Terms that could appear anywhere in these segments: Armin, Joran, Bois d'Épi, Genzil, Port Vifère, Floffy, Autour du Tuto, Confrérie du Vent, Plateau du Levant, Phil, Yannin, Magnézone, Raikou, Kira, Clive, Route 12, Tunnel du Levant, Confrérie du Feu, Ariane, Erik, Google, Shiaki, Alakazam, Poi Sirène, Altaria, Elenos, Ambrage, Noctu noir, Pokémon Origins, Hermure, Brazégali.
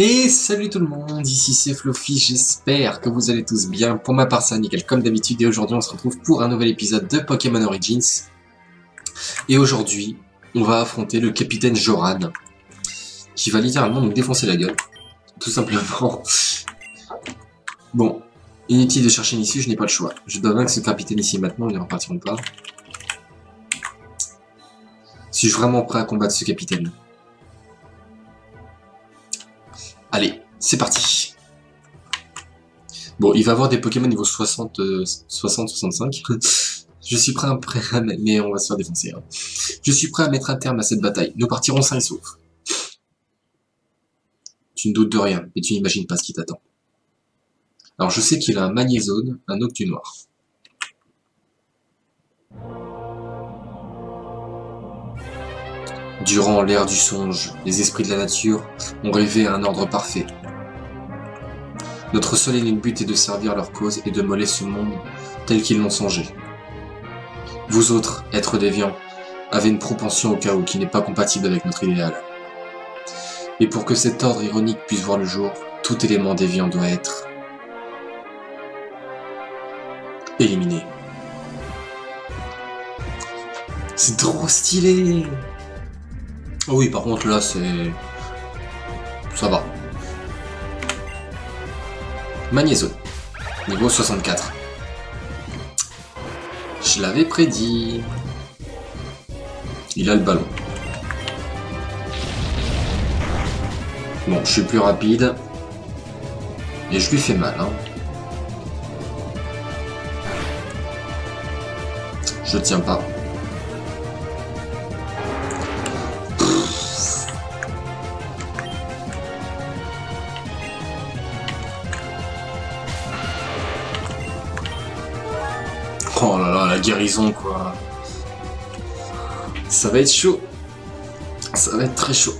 Et salut tout le monde, ici c'est Floffy, j'espère que vous allez tous bien. Pour ma part ça va nickel comme d'habitude et aujourd'hui on se retrouve pour un nouvel épisode de Pokémon Origins. Et aujourd'hui, on va affronter le capitaine Joran, qui va littéralement nous défoncer la gueule, tout simplement. Bon, inutile de chercher une issue, je n'ai pas le choix. Je dois vaincre ce capitaine ici maintenant, ils ne repartiront pas. Suis-je vraiment prêt à combattre ce capitaine ? Allez, c'est parti. Bon, il va avoir des Pokémon niveau 60-65. Je suis prêt à... Mais on va se faire défoncer. Hein. Je suis prêt à mettre un terme à cette bataille. Nous partirons sains et saufs. Tu ne doutes de rien, mais tu n'imagines pas ce qui t'attend. Alors, je sais qu'il a un Magnézone, un Noctu noir. Durant l'ère du songe, les esprits de la nature ont rêvé à un ordre parfait. Notre seul et unique but est de servir leur cause et de moller ce monde tel qu'ils l'ont songé. Vous autres, êtres déviants, avez une propension au chaos qui n'est pas compatible avec notre idéal. Et pour que cet ordre ironique puisse voir le jour, tout élément déviant doit être éliminé. C'est trop stylé! Oh oui, par contre, là, c'est... ça va. Magnézone, niveau 64. Je l'avais prédit. Il a le ballon. Bon, je suis plus rapide. Et je lui fais mal, hein. Je tiens pas. Oh là là, la guérison quoi. Ça va être chaud. Ça va être très chaud.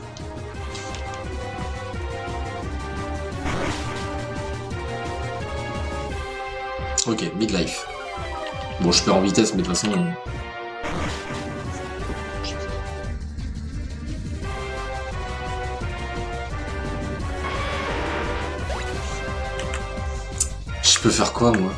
Ok, midlife. Bon, je perds en vitesse, mais de toute façon... Je peux faire quoi, moi ?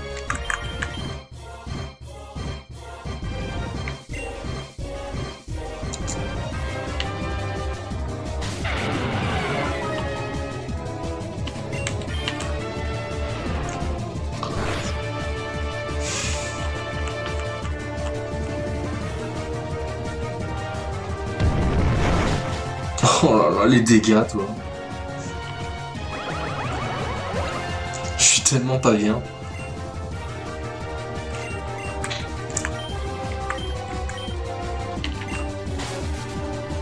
Oh là là, les dégâts, toi. Je suis tellement pas bien.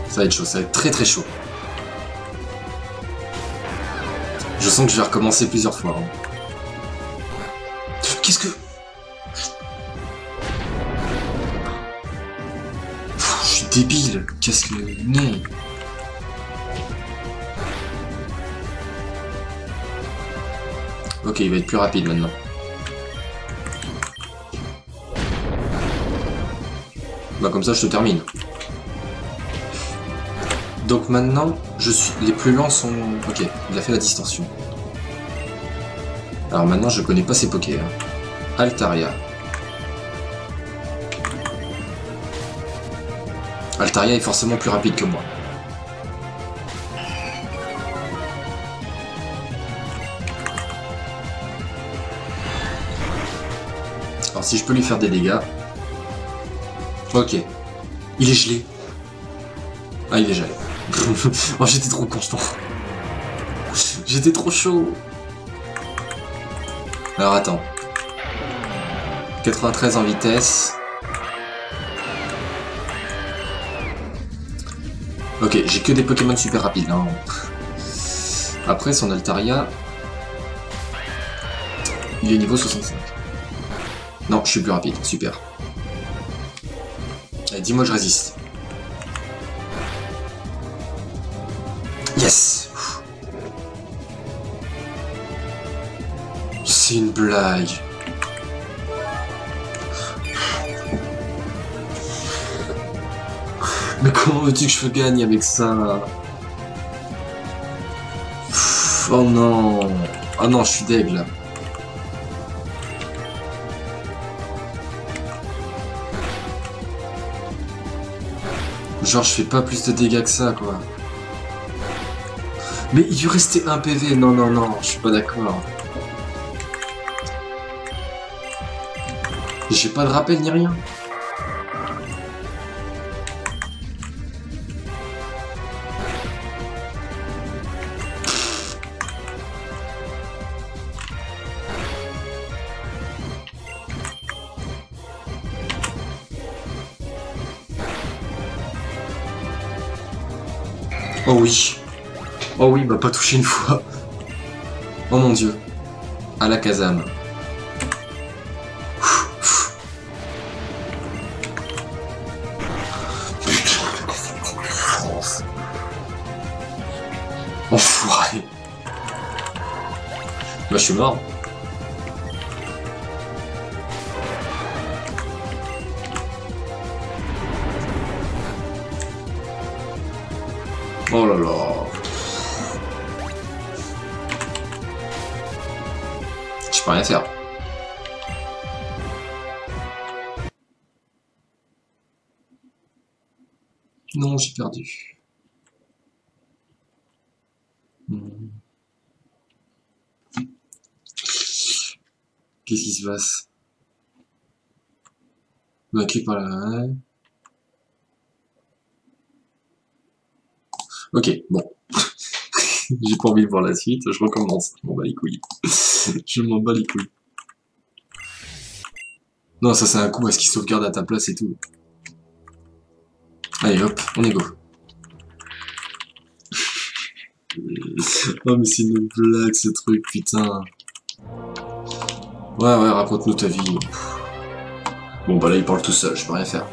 Ça va être chaud, ça va être très très chaud. Je sens que je vais recommencer plusieurs fois. Hein. Qu'est-ce que... Pff, je suis débile. Qu'est-ce que... Non. Ok, il va être plus rapide maintenant. Bah comme ça, je te termine. Donc maintenant, je suis... les plus lents sont... Ok, il a fait la distorsion. Alors maintenant, je connais pas ses Poké. Hein. Altaria. Altaria est forcément plus rapide que moi. Si je peux lui faire des dégâts. Ok. Il est gelé. Ah, il est gelé. Oh, j'étais trop constant. J'étais trop chaud. Alors, attends. 93 en vitesse. Ok, j'ai que des Pokémon super rapides. Hein. Après, son Altaria... il est niveau 65. Non, je suis plus rapide, super. Allez, dis-moi je résiste. Yes. C'est une blague. Mais comment veux-tu que je gagne avec ça ? Oh non. Oh non, je suis deg là. Genre je fais pas plus de dégâts que ça quoi. Mais il lui restait un PV, non non non, je suis pas d'accord. J'ai pas de rappel ni rien. Oh oui, bah pas touché une fois. Oh mon dieu. Alakazam. Enfoiré. Bah je suis mort. Oh là là. Je peux rien faire. Non, j'ai perdu. Qu'est-ce qui se passe? Vaincu par là. Ok, bon. J'ai pas envie de voir la suite, je recommence. Je m'en bats les couilles. Je m'en bats les couilles. Non, ça c'est un coup parce qu'il sauvegarde à ta place et tout. Allez hop, on est go. Oh mais c'est une blague ce truc, putain. Ouais, ouais, raconte-nous ta vie. Bon bah là il parle tout seul, je peux rien faire.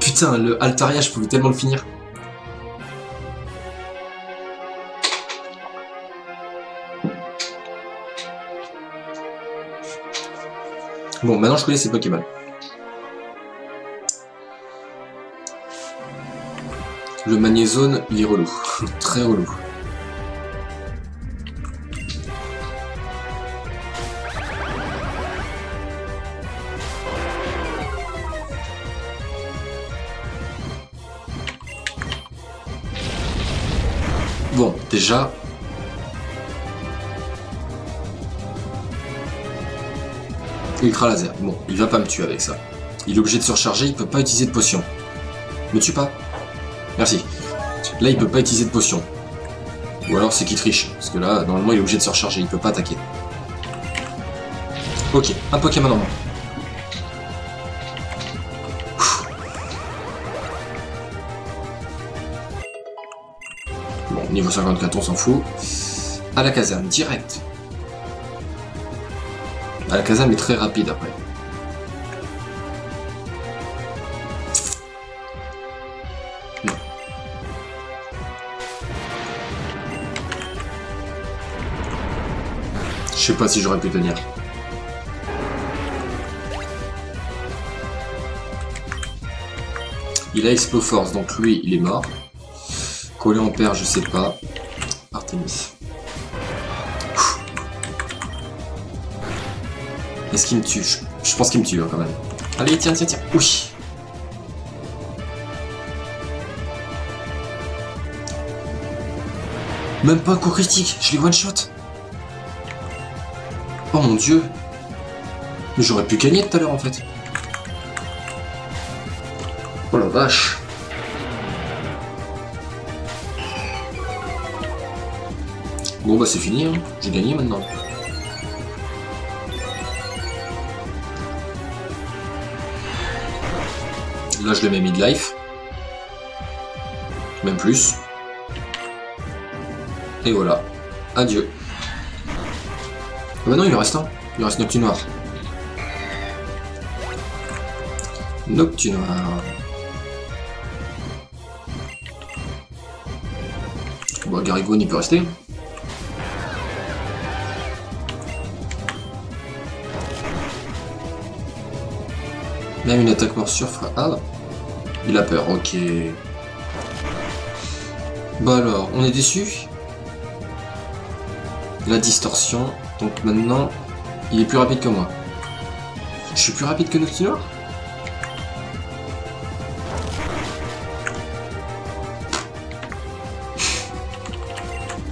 Putain, le Altaria, je pouvais tellement le finir. Bon, maintenant je connais ces Pokémon. Le Magnézone, il est relou. Très relou. Bon, déjà... Ultra laser. Bon, il va pas me tuer avec ça. Il est obligé de se recharger, il peut pas utiliser de potion. Me tue pas. Merci. Là, il peut pas utiliser de potion. Ou alors, c'est qu'il triche. Parce que là, normalement, il est obligé de se recharger, il peut pas attaquer. Ok, un Pokémon en moins. Niveau 54, on s'en fout. Alakazam, direct. Alakazam est très rapide après. Non. Je sais pas si j'aurais pu tenir. Il a Expo Force, donc lui, il est mort. Collé en paire, je sais pas. Artemis. Est-ce qu'il me tue? Je pense qu'il me tue hein, quand même. Allez, tiens, tiens, tiens. Oui. Même pas un coup critique. Je l'ai one-shot. Oh mon dieu. Mais j'aurais pu gagner tout à l'heure en fait. Oh la vache. Bon bah c'est fini, hein. J'ai gagné maintenant. Là je le mets mid-life. Même plus. Et voilà. Adieu. Ah bah non, il en reste un. Il en reste Noctu noir. Noctu noir. Bon, Garigone il peut rester. Même une attaque morsure fera... Ah. Il a peur, ok. Bah alors, on est déçu. La distorsion. Donc maintenant, il est plus rapide que moi. Je suis plus rapide que Noctu noir?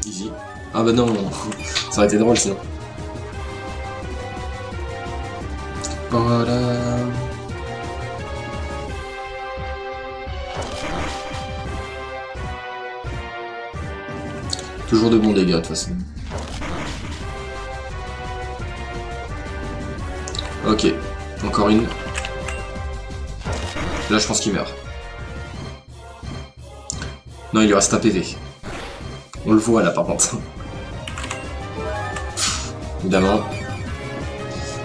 Easy. Ah bah non, ça aurait été drôle sinon. Voilà. Toujours de bons dégâts de toute façon. Ok, encore une. Là je pense qu'il meurt. Non, il lui reste un PV. On le voit là par contre. Évidemment.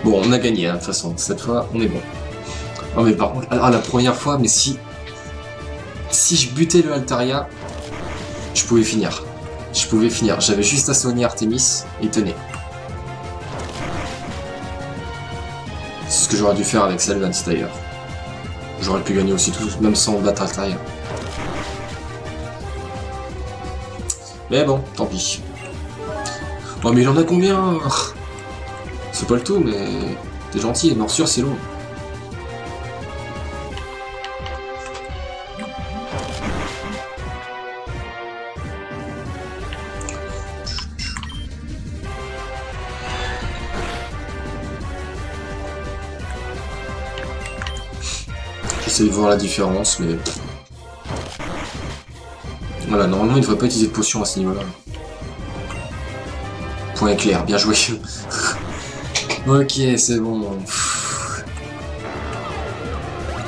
Bon, on a gagné, hein, de toute façon, cette fois, on est bon. Oh, mais par contre, ah, la première fois, mais si je butais le Altaria, je pouvais finir. Je pouvais finir. J'avais juste à soigner Artemis, et tenez. C'est ce que j'aurais dû faire avec Salvan, d'ailleurs. J'aurais pu gagner aussi, tout, même sans battre Altaria. Mais bon, tant pis. Oh, mais il en a combien? C'est pas le tout, mais t'es gentil, les morsures c'est long. J'essaie de voir la différence, mais... Voilà, normalement il ne devrait pas utiliser de potion à ce niveau-là. Point éclair, bien joué. Ok, c'est bon.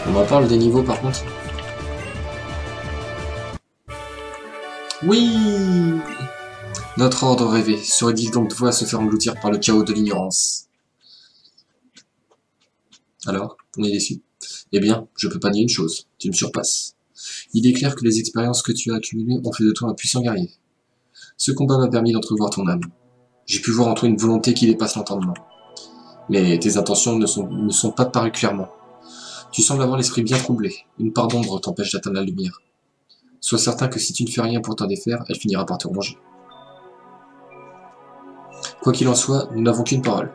On va parler des niveaux par contre. Oui, notre ordre rêvé serait-il donc de se faire engloutir par le chaos de l'ignorance? Alors, on est déçu. Eh bien, je peux pas nier une chose, tu me surpasses. Il est clair que les expériences que tu as accumulées ont fait de toi un puissant guerrier. Ce combat m'a permis d'entrevoir ton âme. J'ai pu voir en toi une volonté qui dépasse l'entendement. Mais tes intentions ne sont pas parues clairement. Tu sembles avoir l'esprit bien troublé. Une part d'ombre t'empêche d'atteindre la lumière. Sois certain que si tu ne fais rien pour t'en défaire, elle finira par te ronger. Quoi qu'il en soit, nous n'avons qu'une parole.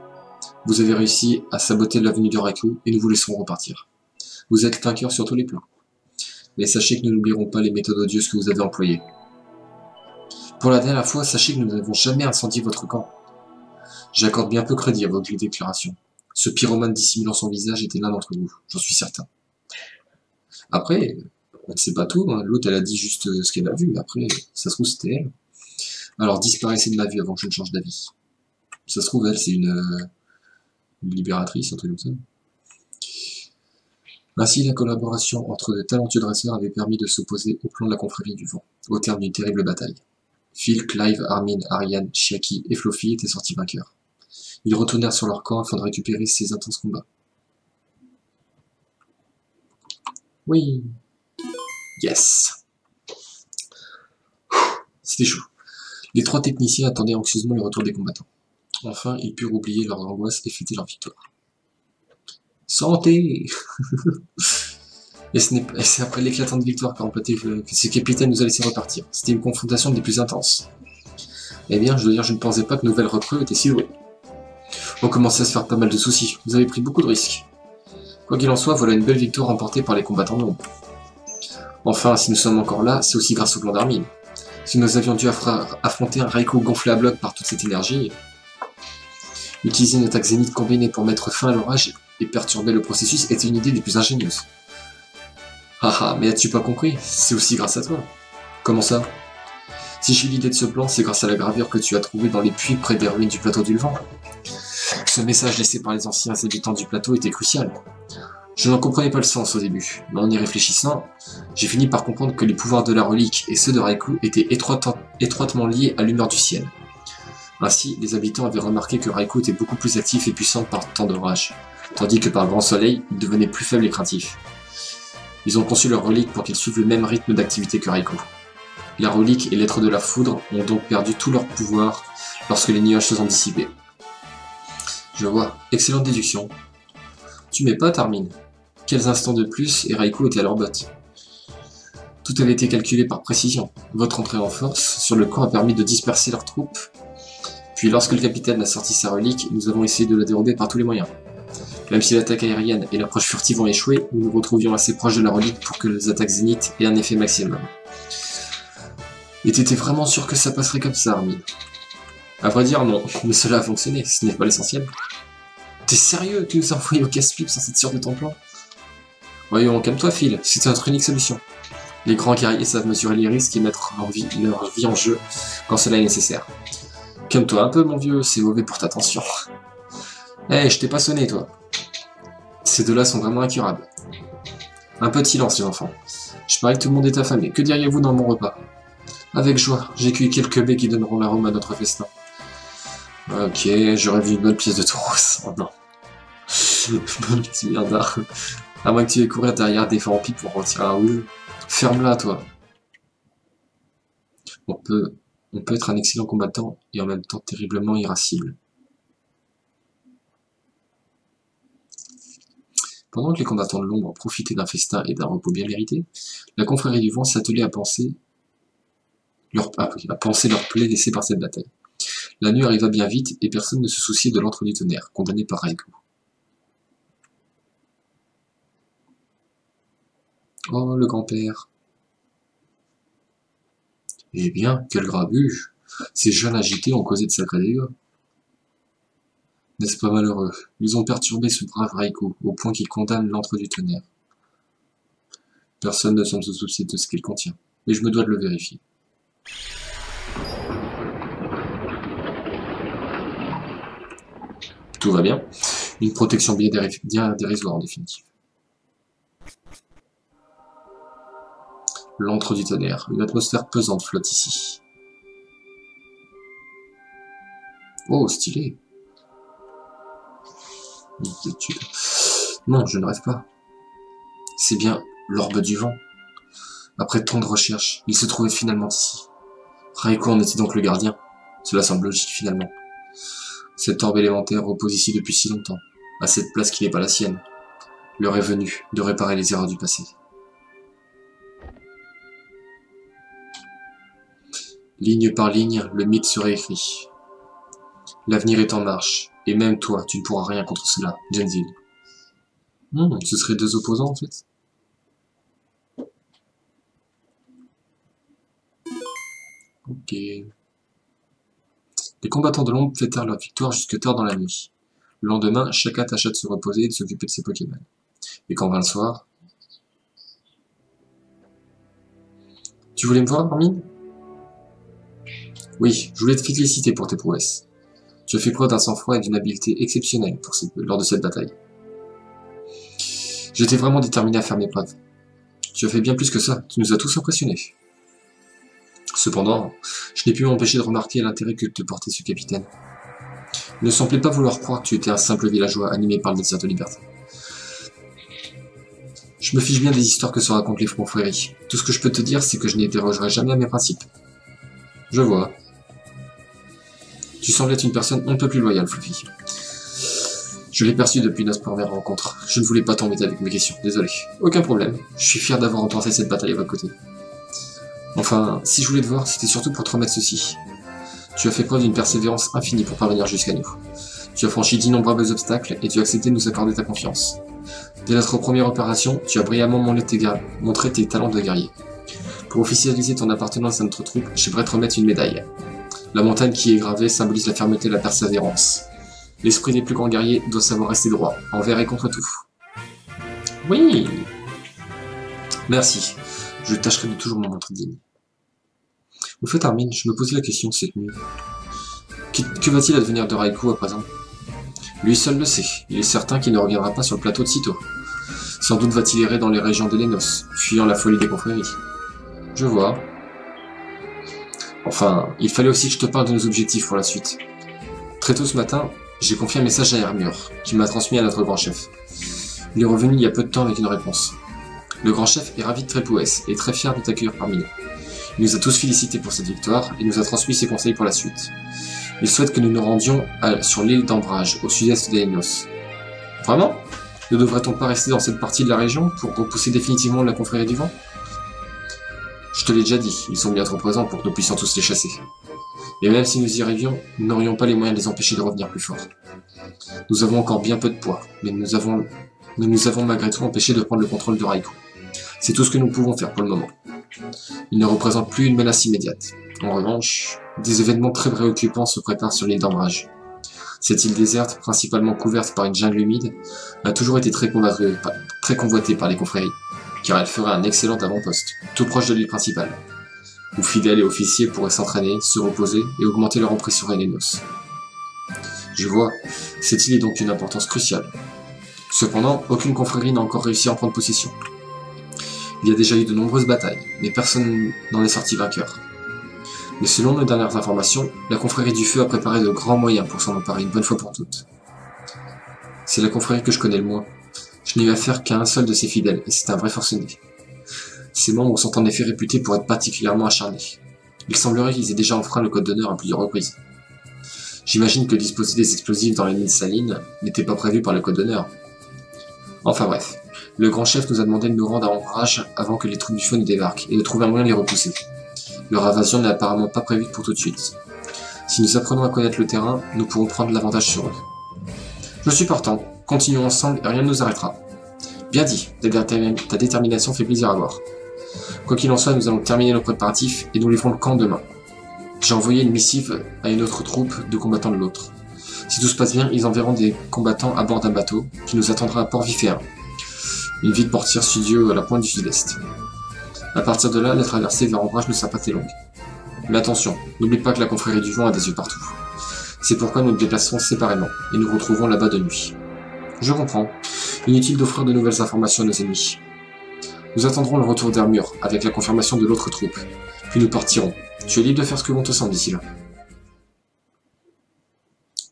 Vous avez réussi à saboter l'avenue de Raikou et nous vous laisserons repartir. Vous êtes vainqueurs sur tous les plans. Mais sachez que nous n'oublierons pas les méthodes odieuses que vous avez employées. Pour la dernière fois, sachez que nous n'avons jamais incendié votre camp. J'accorde bien peu crédit à votre déclaration. Ce pyromane dissimulant son visage était l'un d'entre nous, j'en suis certain. Après, on ne sait pas tout, hein. L'autre elle a dit juste ce qu'elle a vu, mais après, ça se trouve c'était elle. Alors disparaissez de ma vue avant que je ne change d'avis. Ça se trouve, elle, c'est une libératrice, un truc comme ça. Ainsi, la collaboration entre de talentueux dresseurs avait permis de s'opposer au plan de la Confrérie du Vent, au terme d'une terrible bataille. Phil, Clive, Armin, Ariane, Shiaki et Floffy étaient sortis vainqueurs. Ils retournèrent sur leur camp afin de récupérer ces intenses combats. Oui. Yes. C'était chaud. Les trois techniciens attendaient anxieusement le retour des combattants. Enfin, ils purent oublier leur angoisse et fêter leur victoire. Santé. Et c'est après l'éclatante victoire qu'a remporté que ce capitaine nous a laissé repartir. C'était une confrontation des plus intenses. Eh bien, je dois dire, je ne pensais pas que nouvelle recrue était si douée. On commençait à se faire pas mal de soucis. Vous avez pris beaucoup de risques. Quoi qu'il en soit, voilà une belle victoire remportée par les combattants nombreux. Enfin, si nous sommes encore là, c'est aussi grâce au plan d'Armin. Si nous avions dû affronter un Raikou gonflé à bloc par toute cette énergie, utiliser une attaque zénith combinée pour mettre fin à l'orage et perturber le processus était une idée des plus ingénieuses. Haha, mais as-tu pas compris? C'est aussi grâce à toi. Comment ça? Si j'ai l'idée de ce plan, c'est grâce à la gravure que tu as trouvée dans les puits près des ruines du plateau du Levant. Ce message laissé par les anciens habitants du plateau était crucial. Je n'en comprenais pas le sens au début, mais en y réfléchissant, j'ai fini par comprendre que les pouvoirs de la relique et ceux de Raikou étaient étroitement liés à l'humeur du ciel. Ainsi, les habitants avaient remarqué que Raikou était beaucoup plus actif et puissant par temps d'orage, tandis que par le grand soleil, il devenait plus faible et craintif. Ils ont conçu leur relique pour qu'ils suivent le même rythme d'activité que Raikou. La relique et l'être de la foudre ont donc perdu tout leur pouvoir lorsque les nuages se sont dissipés. Je vois, excellente déduction. Tu m'épates, Armin. Quels instants de plus et Raikou était à leur botte. Tout avait été calculé par précision. Votre entrée en force sur le camp a permis de disperser leurs troupes. Puis lorsque le capitaine a sorti sa relique, nous avons essayé de la dérober par tous les moyens. Même si l'attaque aérienne et l'approche furtive ont échoué, nous nous retrouvions assez proches de la relique pour que les attaques zénith aient un effet maximum. Et t'étais vraiment sûr que ça passerait comme ça, Armin? À vrai dire, non, mais cela a fonctionné, ce n'est pas l'essentiel. T'es sérieux? Tu nous as envoyés au casse-pipe sans être sûr de ton plan? Voyons, calme-toi, Phil, c'est notre unique solution. Les grands guerriers savent mesurer les risques et mettre leur vie en jeu quand cela est nécessaire. Calme-toi un peu, mon vieux, c'est mauvais pour ta tension. Eh, hey, je t'ai pas sonné, toi. Ces deux-là sont vraiment incurables. Un peu de silence, les enfants. Je parie que tout le monde est affamé. Que diriez-vous dans mon repas? Avec joie, j'ai cuit quelques baies qui donneront l'arôme à notre festin. Ok, j'aurais vu une bonne pièce de taureau. Oh non. Bonne petite merdard. À moins que tu aies courir derrière des vampires pour en tirer un houle. Ferme-la, toi. On peut être un excellent combattant et en même temps terriblement irascible. Pendant que les combattants de l'ombre profitaient d'un festin et d'un repos bien mérité, la confrérie du vent s'attelait à penser leur plaie laissée par cette bataille. La nuit arriva bien vite et personne ne se souciait de l'entre du tonnerre, condamné par Raikou. Oh, le grand-père. Eh bien, quel grabuge! Ces jeunes agités ont causé de sacrés dégâts. N'est-ce pas malheureux? Ils ont perturbé ce brave Raikou, au point qu'il condamne l'antre du tonnerre. Personne ne semble se soucier de ce qu'il contient, mais je me dois de le vérifier. Tout va bien. Une protection bien dérisoire en définitive. L'antre du tonnerre. Une atmosphère pesante flotte ici. Oh, stylé! Non, je ne rêve pas. C'est bien l'orbe du vent. Après tant de recherches, il se trouvait finalement ici. Raikou en était donc le gardien. Cela semble logique finalement. Cette orbe élémentaire repose ici depuis si longtemps, à cette place qui n'est pas la sienne. L'heure est venue de réparer les erreurs du passé. Ligne par ligne, le mythe se réécrit. L'avenir est en marche. Et même toi, tu ne pourras rien contre cela, Genzil. Ce seraient deux opposants, en fait. Ok. Les combattants de l'ombre fêtèrent leur victoire jusque tard dans la nuit. Le lendemain, chacun tâcha de se reposer et de s'occuper de ses Pokémon. Et quand vint le soir... Tu voulais me voir, Armin? Oui, je voulais te féliciter pour tes prouesses. Tu fais preuve d'un sang-froid et d'une habileté exceptionnelle lors de cette bataille. J'étais vraiment déterminé à faire mes preuves. Tu as fait bien plus que ça, tu nous as tous impressionnés. Cependant, je n'ai pu m'empêcher de remarquer l'intérêt que te portait ce capitaine. Il ne semblait pas vouloir croire que tu étais un simple villageois animé par le désir de liberté. Je me fiche bien des histoires que se racontent les confréries. Tout ce que je peux te dire, c'est que je n'y dérogerai jamais à mes principes. Je vois. Tu sembles être une personne un peu plus loyale, Floffy. Je l'ai perçu depuis notre première rencontre. Je ne voulais pas t'embêter avec mes questions, désolé. Aucun problème, je suis fier d'avoir remporté cette bataille à votre côté. Enfin, si je voulais te voir, c'était surtout pour te remettre ceci. Tu as fait preuve d'une persévérance infinie pour parvenir jusqu'à nous. Tu as franchi d'innombrables obstacles et tu as accepté de nous accorder ta confiance. Dès notre première opération, tu as brillamment montré tes talents de guerrier. Pour officialiser ton appartenance à notre troupe, j'aimerais te remettre une médaille. La montagne qui est gravée symbolise la fermeté et la persévérance. L'esprit des plus grands guerriers doit savoir rester droit, envers et contre tout. Oui! Merci. Je tâcherai de toujours m'en montrer digne. Au fait, Armin, je me posais la question cette nuit. Que va-t-il advenir de Raikou à présent? Lui seul le sait. Il est certain qu'il ne reviendra pas sur le plateau de sitôt. Sans doute va-t-il errer dans les régions d'Elenos, fuyant la folie des confréries. Je vois. Enfin, il fallait aussi que je te parle de nos objectifs pour la suite. Très tôt ce matin, j'ai confié un message à Hermure, qui m'a transmis à notre grand chef. Il est revenu il y a peu de temps avec une réponse. Le grand chef est ravi de Trépoès et très fier de t'accueillir parmi nous. Il nous a tous félicités pour cette victoire et nous a transmis ses conseils pour la suite. Il souhaite que nous nous rendions sur l'île d'Ambrage, au sud-est d'Elenos. Vraiment? Ne devrait-on pas rester dans cette partie de la région pour repousser définitivement la confrérie du vent? Je te l'ai déjà dit, ils sont bien trop présents pour que nous puissions tous les chasser. Et même si nous y arrivions, nous n'aurions pas les moyens de les empêcher de revenir plus forts. Nous avons encore bien peu de poids, mais nous nous avons malgré tout empêché de prendre le contrôle de Raikou. C'est tout ce que nous pouvons faire pour le moment. Il ne représente plus une menace immédiate. En revanche, des événements très préoccupants se préparent sur l'île d'Ambrage. Cette île déserte, principalement couverte par une jungle humide, a toujours été très convoitée par les confréries, car elle ferait un excellent avant-poste, tout proche de l'île principale, où fidèles et officiers pourraient s'entraîner, se reposer et augmenter leur emprise sur Elenos. Je vois, cette île est donc d'une importance cruciale. Cependant, aucune confrérie n'a encore réussi à en prendre possession. Il y a déjà eu de nombreuses batailles, mais personne n'en est sorti vainqueur. Mais selon nos dernières informations, la Confrérie du Feu a préparé de grands moyens pour s'en emparer une bonne fois pour toutes. C'est la confrérie que je connais le moins. Je n'ai eu affaire qu'à un seul de ses fidèles, et c'est un vrai forcené. Ses membres sont en effet réputés pour être particulièrement acharnés. Il semblerait qu'ils aient déjà enfreint le code d'honneur à plusieurs reprises. J'imagine que disposer des explosifs dans les mines salines n'était pas prévu par le code d'honneur. Enfin bref, le grand chef nous a demandé de nous rendre à Ambrage avant que les troupes du feu ne débarquent, et de trouver un moyen de les repousser. Leur invasion n'est apparemment pas prévue pour tout de suite. Si nous apprenons à connaître le terrain, nous pourrons prendre l'avantage sur eux. Je suis partant, continuons ensemble et rien ne nous arrêtera. Bien dit, ta détermination fait plaisir à voir. Quoi qu'il en soit, nous allons terminer nos préparatifs et nous livrons le camp demain. J'ai envoyé une missive à une autre troupe de combattants de l'autre. Si tout se passe bien, ils enverront des combattants à bord d'un bateau qui nous attendra à Port Vifère, une ville portière studio à la pointe du sud-est. A partir de là, la traversée vers Ambrage ne sera pas très longue. Mais attention, n'oublie pas que la confrérie du vent a des yeux partout. C'est pourquoi nous nous déplacerons séparément, et nous retrouvons là-bas de nuit. Je comprends. Inutile d'offrir de nouvelles informations à nos ennemis. Nous attendrons le retour d'Hermure, avec la confirmation de l'autre troupe. Puis nous partirons. Tu es libre de faire ce que bon te semble d'ici là.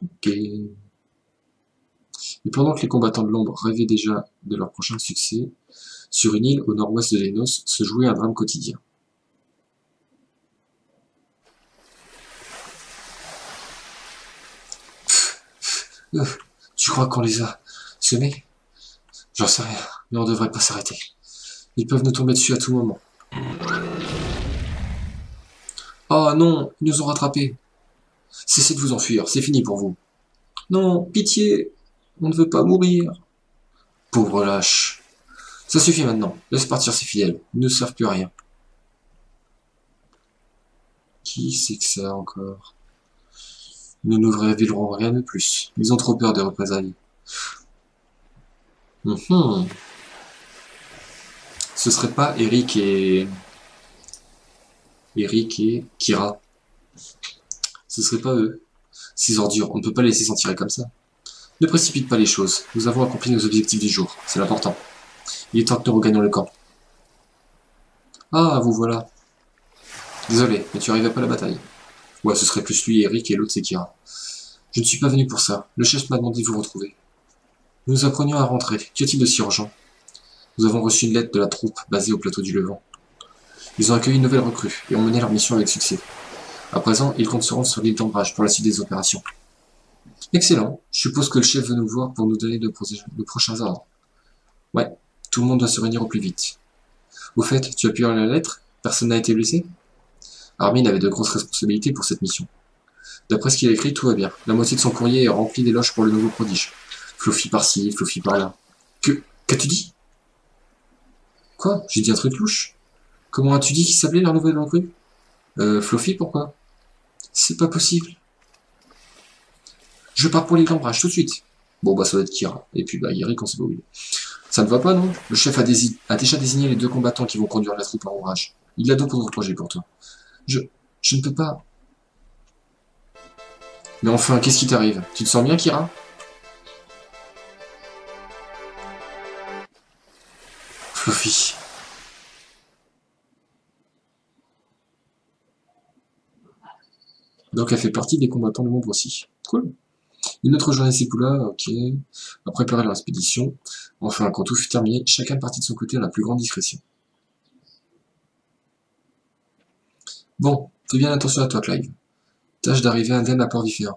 Ok. Et pendant que les combattants de l'ombre rêvaient déjà de leur prochain succès, sur une île au nord-ouest de Elenos se jouait un drame quotidien. Tu crois qu'on les a semés? J'en sais rien, mais on devrait pas s'arrêter. Ils peuvent nous tomber dessus à tout moment. Oh non, ils nous ont rattrapés. Cessez de vous enfuir, c'est fini pour vous. Non, pitié, on ne veut pas mourir. Pauvre lâche. Ça suffit maintenant, laisse partir ces fidèles, ils ne servent plus à rien. Qui c'est que ça encore? Ils ne nous révéleront rien de plus, ils ont trop peur des représailles. Ce serait pas Erik et... Kira. Ce serait pas eux. Ces ordures, on ne peut pas les laisser s'en tirer comme ça. Ne précipite pas les choses, nous avons accompli nos objectifs du jour, c'est l'important. Il est temps que nous regagnions le camp. Ah, vous voilà. Désolé, mais tu arrives pas à la bataille. Ouais, ce serait plus lui, Erik, et l'autre, c'est Kira. Je ne suis pas venu pour ça. Le chef m'a demandé de vous retrouver. Nous nous apprenions à rentrer. Qu'y a-t-il de si urgent? Nous avons reçu une lettre de la troupe basée au plateau du Levant. Ils ont accueilli une nouvelle recrue et ont mené leur mission avec succès. À présent, ils comptent se rendre sur l'île d'Ambrage pour la suite des opérations. Excellent. Je suppose que le chef veut nous voir pour nous donner de prochains ordres. Ouais. Tout le monde doit se réunir au plus vite. Au fait, tu as pu lire la lettre? Personne n'a été blessé? Armin avait de grosses responsabilités pour cette mission. D'après ce qu'il a écrit, tout va bien. La moitié de son courrier est rempli d'éloges pour le nouveau prodige. Floffy par-ci, Floffy par-là. Qu'as-tu dit? Quoi? J'ai dit un truc louche? Comment as-tu dit qu'il s'appelait leur nouvelle recrue? Floffy, pourquoi? C'est pas possible. Je pars pour l'île d'Ambrage, tout de suite. Bon, bah, ça doit être Kira. Et puis, bah, Erik, on sait pas où il est. Ça ne va pas, non? Le chef a déjà désigné les deux combattants qui vont conduire la troupe à Ambrage. Il a d'autres projets pour toi. Je ne peux pas. Mais enfin, qu'est-ce qui t'arrive? Tu te sens bien, Kira? Floffy. Donc, elle fait partie des combattants de l'ombre aussi. Cool. Une autre journée s'écoula, ok, à préparer leur expédition. Enfin, quand tout fut terminé, chacun partit de son côté à la plus grande discrétion. Bon, fais bien attention à toi, Clive. Tâche d'arriver indemne à Port Vifère.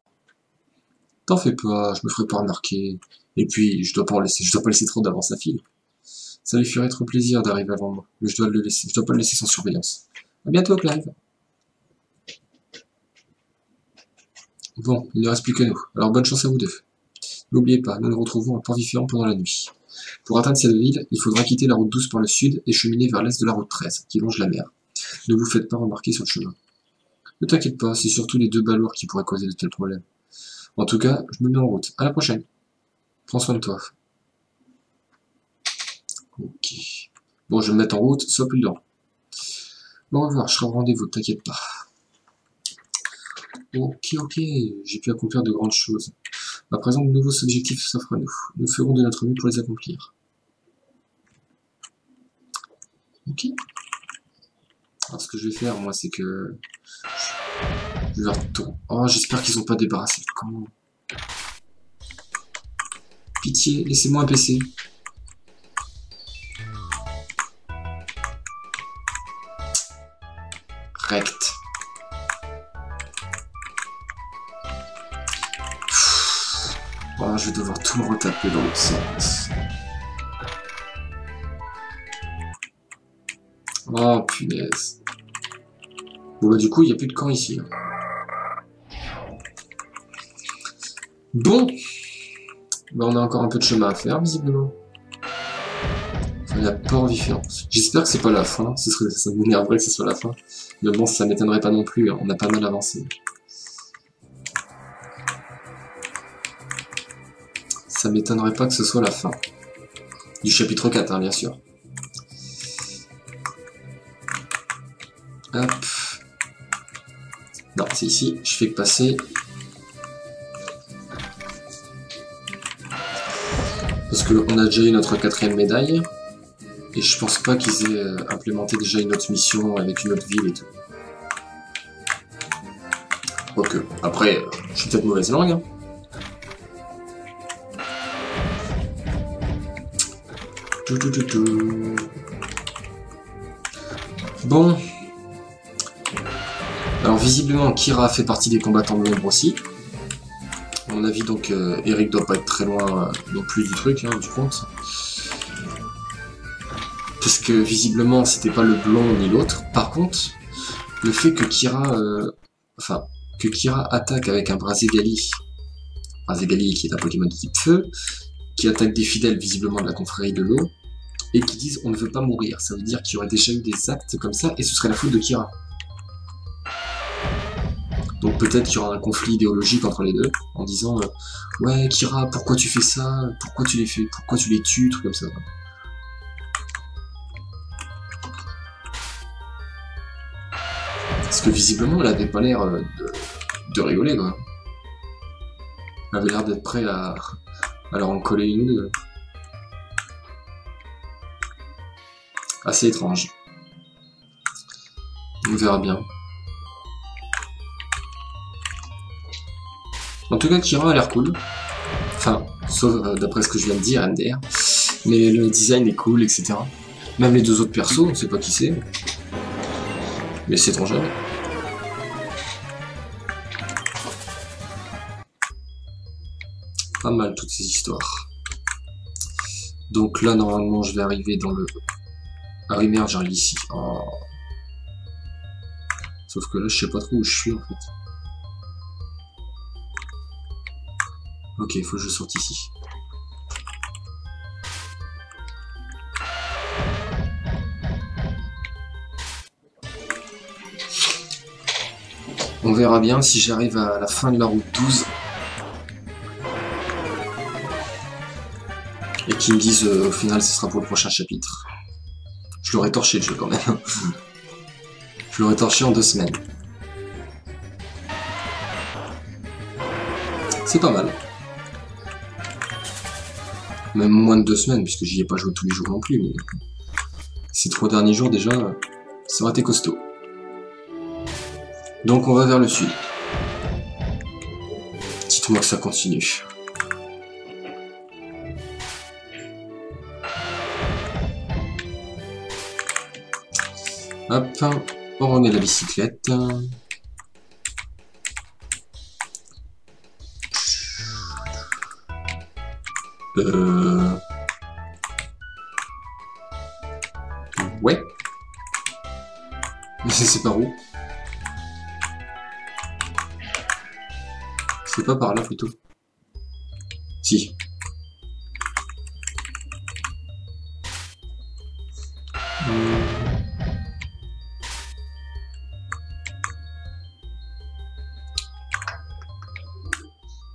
T'en fais pas, je me ferai pas remarquer. Et puis, je dois pas laisser trop d'avance à Phil. Ça lui ferait trop plaisir d'arriver avant moi, mais je dois pas le laisser sans surveillance. A bientôt, Clive. Bon, il ne reste plus que nous. Alors bonne chance à vous deux. N'oubliez pas, nous nous retrouvons à Port Vifère pendant la nuit. Pour atteindre cette ville, il faudra quitter la route 12 par le sud et cheminer vers l'est de la route 13, qui longe la mer. Ne vous faites pas remarquer sur le chemin. Ne t'inquiète pas, c'est surtout les deux balourds qui pourraient causer de tels problèmes. En tout cas, je me mets en route. À la prochaine. Prends soin de toi. Ok. Bon, je vais me mettre en route, sois prudent. Bon, au revoir, je serai au rendez-vous, t'inquiète pas. Ok, j'ai pu accomplir de grandes choses. À présent, de nouveaux objectifs s'offrent à nous. Nous ferons de notre mieux pour les accomplir. Ok. Alors, ce que je vais faire, moi, c'est que... Je vais retourner. Oh, j'espère qu'ils n'ont pas débarrassé. Comment? Pitié, laissez-moi un PC. Rect. Oh, je vais devoir tout me retaper dans l'autre sens. Oh, punaise. Bon, bah, du coup, il n'y a plus de camp ici. Bon. Bah, on a encore un peu de chemin à faire, visiblement. Enfin, il a Port Vifère. J'espère que c'est pas la fin. Ce serait, ça m'énerverait que ce soit la fin. Mais bon, ça m'étonnerait pas non plus. Hein. On a pas mal avancé. Ça m'étonnerait pas que ce soit la fin. Du chapitre 4, hein, bien sûr. Hop. Non, c'est ici. Je fais que passer. Parce qu'on a déjà eu notre 4e médaille. Et je pense pas qu'ils aient implémenté déjà une autre mission avec une autre ville et tout. Quoique. Après, je suis peut-être mauvaise langue. Hein. Tout. Bon. Alors visiblement, Kira fait partie des combattants de l'ombre aussi. À mon avis, donc, Erik doit pas être très loin non plus du truc, hein, du compte. Parce que visiblement, c'était pas le blond ni l'autre. Par contre, le fait que Kira attaque avec un Brazégali qui est un Pokémon de type feu, qui attaque des fidèles visiblement de la confrérie de l'eau, et qui disent on ne veut pas mourir. Ça veut dire qu'il y aurait déjà eu des actes comme ça, et ce serait la faute de Kira. Donc peut-être qu'il y aura un conflit idéologique entre les deux, en disant ouais Kira, pourquoi tu fais ça, pourquoi tu les tues, trucs comme ça. Parce que visiblement elle avait pas l'air de rigoler quoi. Elle avait l'air d'être prête à leur en coller une ou deux. Assez étrange. On verra bien. En tout cas, Kira a l'air cool. Enfin, sauf d'après ce que je viens de dire, MDR. Mais le design est cool, etc. Même les deux autres persos, on ne sait pas qui c'est. Mais c'est trop jeune. Pas mal toutes ces histoires. Donc là, normalement, je vais arriver dans le... Ah oui, merde, j'arrive ici. Oh. Sauf que là, je sais pas trop où je suis, en fait. Ok, il faut que je sorte ici. On verra bien si j'arrive à la fin de la route 12. Et qu'ils me disent au final ce sera pour le prochain chapitre. Je l'aurais torché le jeu quand même. Je l'aurais torché en 2 semaines. C'est pas mal. Même moins de 2 semaines, puisque j'y ai pas joué tous les jours non plus, mais ces 3 derniers jours déjà, ça aurait été costaud. Donc on va vers le sud. Dites-moi que ça continue. Hop, on remet la bicyclette. Ouais. passer, c'est par où? C'est pas par là plutôt. Si.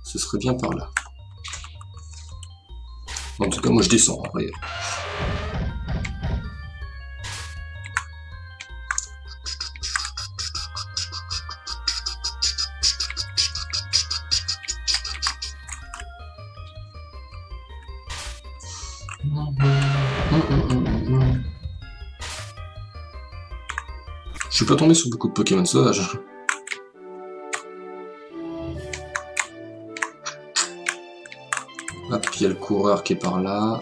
Ce serait bien par là. En tout cas, moi je descends. Après. Je suis pas tombé sur beaucoup de Pokémon sauvages. Hop, il y a le coureur qui est par là.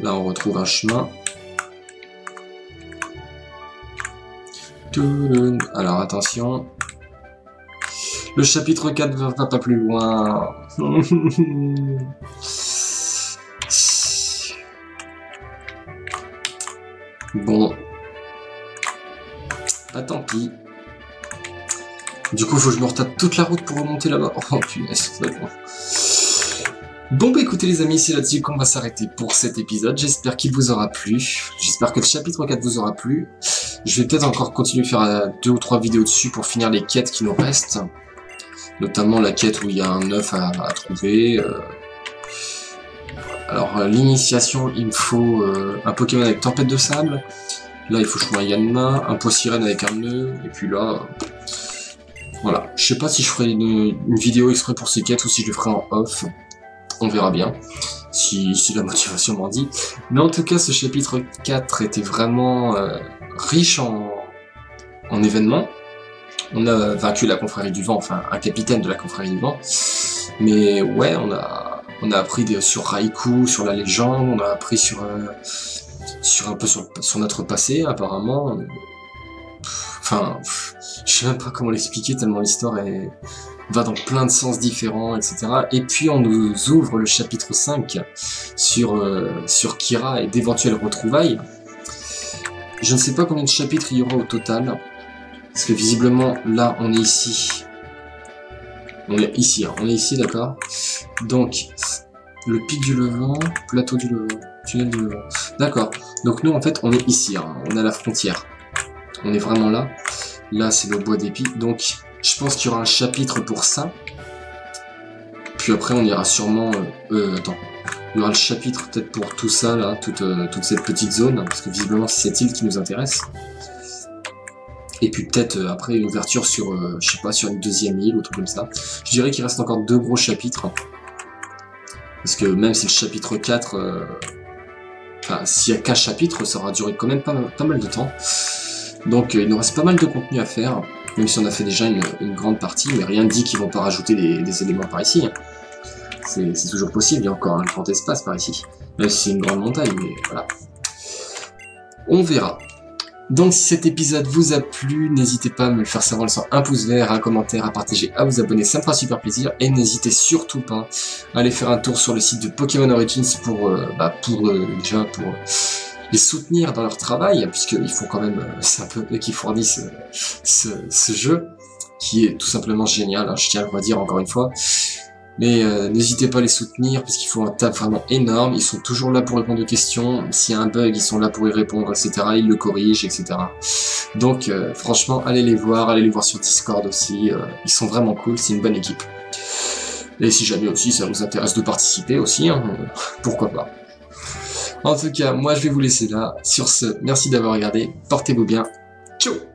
Là, on retrouve un chemin. Alors, attention. Le chapitre 4 va pas plus loin. Bon. Bah tant pis. Du coup, faut que je me retape toute la route pour remonter là-bas. Oh punaise, c'est bon. Bon bah écoutez les amis, c'est là-dessus qu'on va s'arrêter pour cet épisode. J'espère qu'il vous aura plu. J'espère que le chapitre 4 vous aura plu. Je vais peut-être encore continuer à faire 2 ou 3 vidéos dessus pour finir les quêtes qui nous restent. Notamment la quête où il y a un œuf à trouver. Alors l'initiation, il me faut un Pokémon avec Tempête de Sable. Là, il faut que je trouve un Yannin, un Poi Sirène avec un nœud. Et puis là... voilà. Je sais pas si je ferai une vidéo exprès pour ces quêtes ou si je le ferai en off. On verra bien, si la motivation m'en dit. Mais en tout cas, ce chapitre 4 était vraiment riche en événements. On a vaincu la Confrérie du Vent, enfin un capitaine de la Confrérie du Vent. Mais ouais, on a appris sur Raikou, sur la légende, on a appris sur notre passé, apparemment. Enfin, je sais même pas comment l'expliquer tellement l'histoire va dans plein de sens différents, etc. Et puis on nous ouvre le chapitre 5 sur Kira et d'éventuelles retrouvailles. Je ne sais pas combien de chapitres il y aura au total, parce que visiblement là on est ici. On est ici, hein. On est ici, d'accord. Donc le pic du Levant, plateau du Levant, tunnel du Levant. D'accord. Donc nous en fait on est ici, hein. On est à la frontière. On est vraiment là. Là, c'est le bois d'Épi. Donc, je pense qu'il y aura un chapitre pour ça. Puis après, on ira sûrement... attends. Il y aura le chapitre peut-être pour tout ça, là. Toute cette petite zone. Hein, parce que visiblement, c'est cette île qui nous intéresse. Et puis peut-être après, une ouverture sur... je sais pas, sur une deuxième île ou tout comme ça. Je dirais qu'il reste encore 2 gros chapitres. Hein, parce que même si le chapitre 4... enfin, s'il y a qu'un chapitre, ça aura duré quand même pas mal de temps. Donc il nous reste pas mal de contenu à faire, même si on a fait déjà une grande partie, mais rien ne dit qu'ils vont pas rajouter des éléments par ici. C'est toujours possible, il y a encore un grand espace par ici, même si c'est une grande montagne, mais voilà. On verra. Donc si cet épisode vous a plu, n'hésitez pas à me le faire savoir sur un pouce vert, un commentaire, à partager, à vous abonner, ça me fera super plaisir. Et n'hésitez surtout pas à aller faire un tour sur le site de Pokémon Origins pour les soutenir dans leur travail, puisqu'ils font quand même, c'est un peu eux qui fournissent ce jeu, qui est tout simplement génial, hein, je tiens à le redire encore une fois. Mais n'hésitez pas à les soutenir, parce qu'ils font un taf vraiment énorme, ils sont toujours là pour répondre aux questions, s'il y a un bug, ils sont là pour y répondre, etc., ils le corrigent, etc. Donc franchement, allez les voir sur Discord aussi, ils sont vraiment cool, c'est une bonne équipe. Et si jamais aussi ça vous intéresse de participer aussi, hein, pourquoi pas. En tout cas, moi je vais vous laisser là. Sur ce, merci d'avoir regardé, portez-vous bien, ciao!